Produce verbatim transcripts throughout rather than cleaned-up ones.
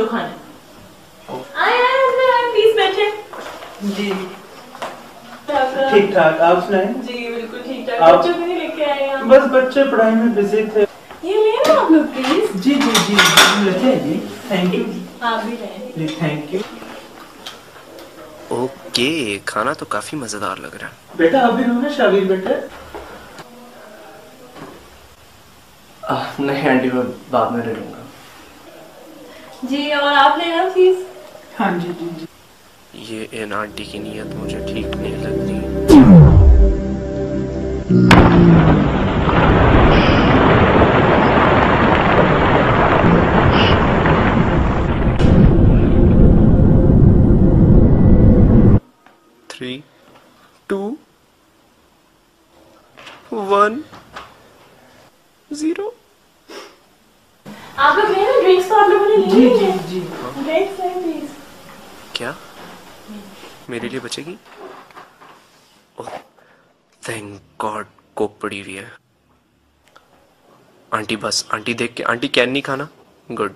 जो खाना है। आए यार अंदर आप प्लीज बैठे। जी ठीक ठाक, आप सुनाएं? जी बिल्कुल ठीक ठाक। बच्चों को नहीं लेके आए आप? बस बच्चे पढ़ाई में बिजी थे। ये ले लो आप लोग प्लीज। जी जी जी लेते हैं जी, थैंक यू। आप भी लें। Thank you. ओके, खाना तो काफी मजेदार लग रहा है। बेटा आप भी लो ना शाबिर बेटा। आ, नहीं आंटी मैं बाद में ले लूँगा। जी और आप ले लेना प्लीज। हाँ जी जी जी। ये इन आंटी की नीयत मुझे ठीक नहीं लगती। Three two one zero. आप लोग ले ना ड्रिंक्स, तो आप लोगों ने ले लिए? जी ड्रिंक्स है प्लीज। क्या मेरे लिए बचेगी? ओह थैंक गॉड, कोक पड़ी हुई है। आंटी बस आंटी देख के, आंटी कैन नहीं खाना। गुड,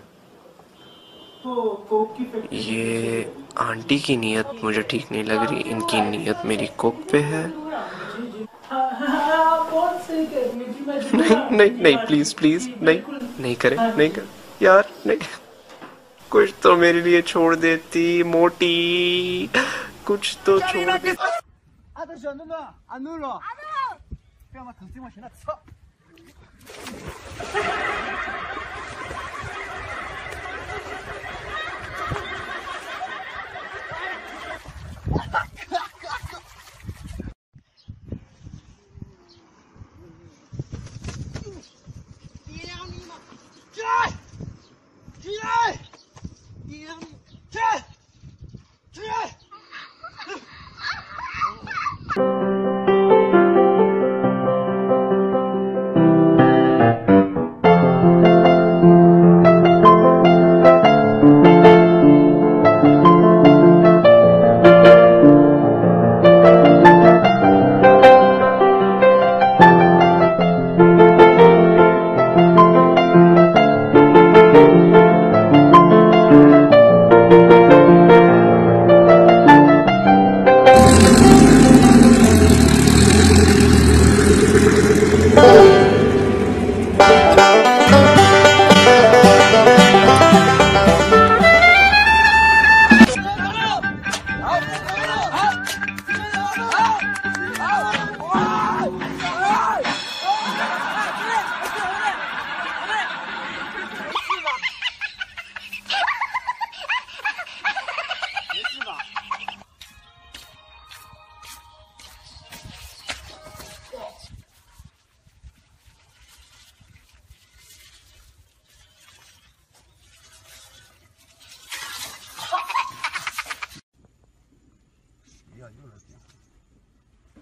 ये आंटी की नीयत मुझे ठीक नहीं लग रही, इनकी नीयत मेरी कोक पे है। नहीं नहीं नहीं प्लीज प्लीज नहीं नहीं करे नहीं कर यार नहीं, कुछ तो मेरे लिए छोड़ देती मोटी, कुछ तो छोड़ देती।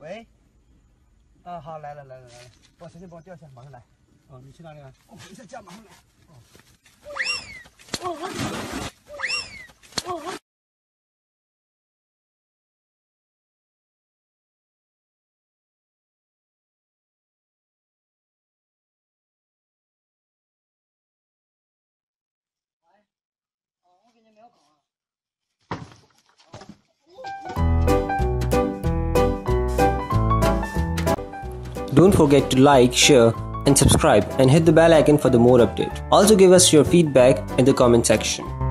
喂，啊好，来了来了来了，我随便帮我掉一下，马上来。哦，你去哪里啊？我回在家，马上来。哦。哦哦哦哎，哦，我给你没有搞啊。Don't forget to like, share and subscribe and hit the bell icon for the more update. Also give us your feedback in the comment section.